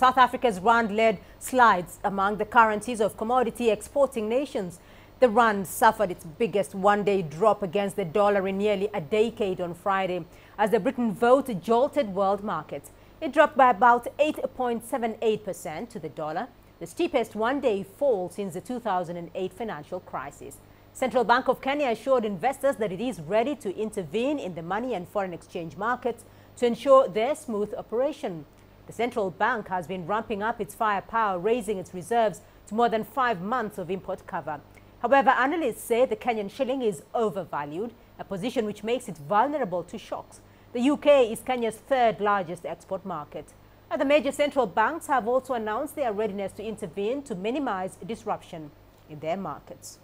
South Africa's rand led slides among the currencies of commodity exporting nations. The rand suffered its biggest one-day drop against the dollar in nearly a decade on Friday as the Britain vote jolted world markets. It dropped by about 8.78% to the dollar, the steepest one-day fall since the 2008 financial crisis. Central Bank of Kenya assured investors that it is ready to intervene in the money and foreign exchange markets to ensure their smooth operation. The central bank has been ramping up its firepower, raising its reserves to more than 5 months of import cover. However, analysts say the Kenyan shilling is overvalued, a position which makes it vulnerable to shocks. The UK is Kenya's third largest export market. Other major central banks have also announced their readiness to intervene to minimize disruption in their markets.